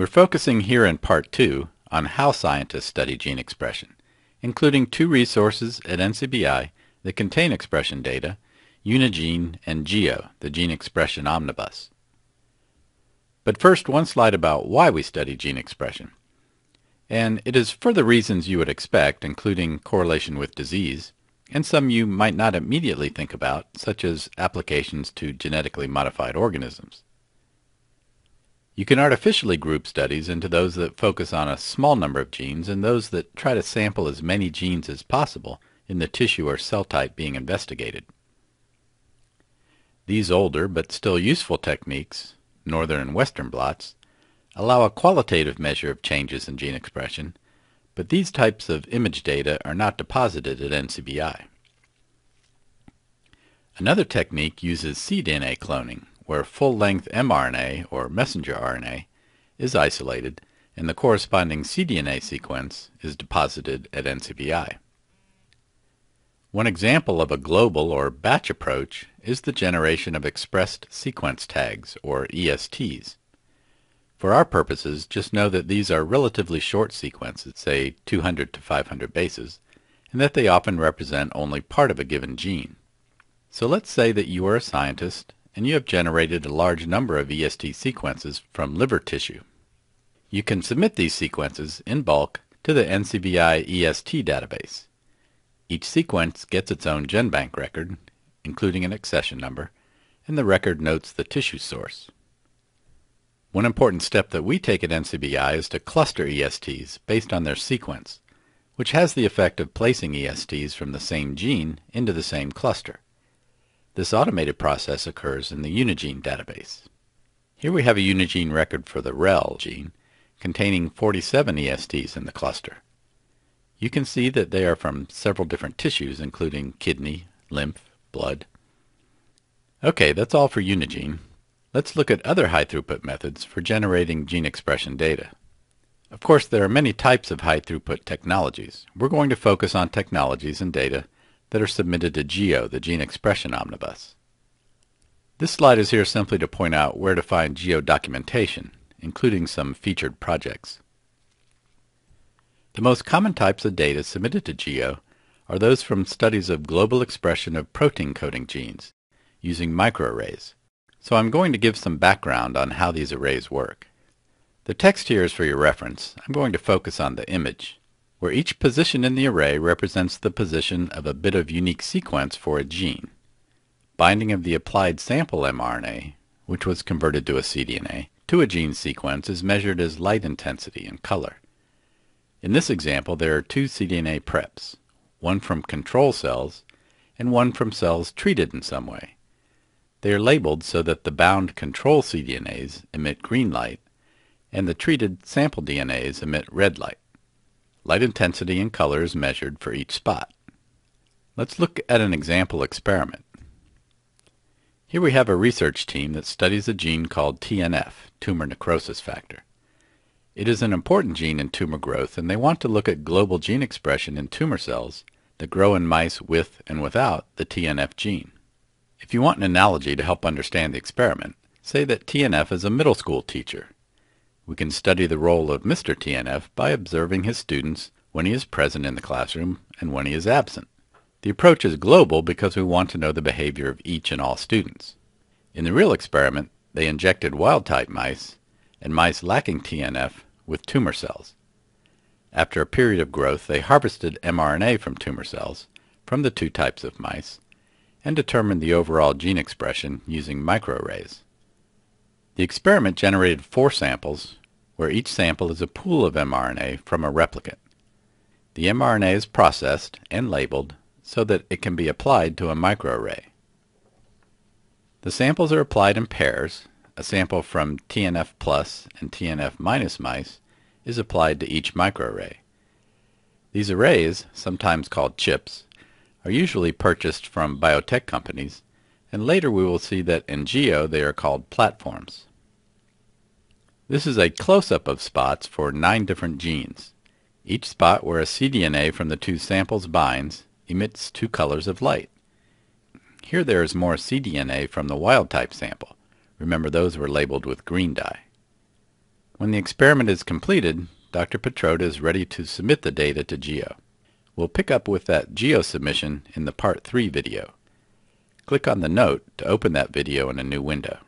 We're focusing here in Part 2 on how scientists study gene expression, including two resources at NCBI that contain expression data, Unigene and GEO, the Gene Expression Omnibus. But first, one slide about why we study gene expression. And it is for the reasons you would expect, including correlation with disease, and some you might not immediately think about, such as applications to genetically modified organisms. You can artificially group studies into those that focus on a small number of genes and those that try to sample as many genes as possible in the tissue or cell type being investigated. These older but still useful techniques, northern and western blots, allow a qualitative measure of changes in gene expression, but these types of image data are not deposited at NCBI. Another technique uses cDNA cloning, where full-length mRNA, or messenger RNA, is isolated and the corresponding cDNA sequence is deposited at NCBI. One example of a global or batch approach is the generation of expressed sequence tags, or ESTs. For our purposes, just know that these are relatively short sequences, say 200 to 500 bases, and that they often represent only part of a given gene. So let's say that you are a scientist and you have generated a large number of EST sequences from liver tissue. You can submit these sequences in bulk to the NCBI EST database. Each sequence gets its own GenBank record, including an accession number, and the record notes the tissue source. One important step that we take at NCBI is to cluster ESTs based on their sequence, which has the effect of placing ESTs from the same gene into the same cluster. This automated process occurs in the Unigene database. Here we have a Unigene record for the REL gene, containing 47 ESTs in the cluster. You can see that they are from several different tissues, including kidney, lymph, blood. Okay, that's all for Unigene. Let's look at other high-throughput methods for generating gene expression data. Of course, there are many types of high-throughput technologies. We're going to focus on technologies and data that are submitted to GEO, the Gene Expression Omnibus. This slide is here simply to point out where to find GEO documentation, including some featured projects. The most common types of data submitted to GEO are those from studies of global expression of protein-coding genes using microarrays. So I'm going to give some background on how these arrays work. The text here is for your reference. I'm going to focus on the image, where each position in the array represents the position of a bit of unique sequence for a gene. Binding of the applied sample mRNA, which was converted to a cDNA, to a gene sequence is measured as light intensity and color. In this example, there are two cDNA preps, one from control cells and one from cells treated in some way. They are labeled so that the bound control cDNAs emit green light and the treated sample DNAs emit red light. Light intensity and color is measured for each spot. Let's look at an example experiment. Here we have a research team that studies a gene called TNF, tumor necrosis factor. It is an important gene in tumor growth, and they want to look at global gene expression in tumor cells that grow in mice with and without the TNF gene. If you want an analogy to help understand the experiment, say that TNF is a middle school teacher. We can study the role of Mr. TNF by observing his students when he is present in the classroom and when he is absent. The approach is global because we want to know the behavior of each and all students. In the real experiment, they injected wild-type mice and mice lacking TNF with tumor cells. After a period of growth, they harvested mRNA from tumor cells from the two types of mice and determined the overall gene expression using microarrays. The experiment generated 4 samples, where each sample is a pool of mRNA from a replicant. The mRNA is processed and labeled so that it can be applied to a microarray. The samples are applied in pairs. A sample from TNF plus and TNF minus mice is applied to each microarray. These arrays, sometimes called chips, are usually purchased from biotech companies, and later we will see that in GEO they are called platforms. This is a close-up of spots for 9 different genes. Each spot where a cDNA from the two samples binds emits 2 colors of light. Here there is more cDNA from the wild-type sample. Remember, those were labeled with green dye. When the experiment is completed, Dr. Petrode is ready to submit the data to GEO. We'll pick up with that GEO submission in the Part 3 video. Click on the note to open that video in a new window.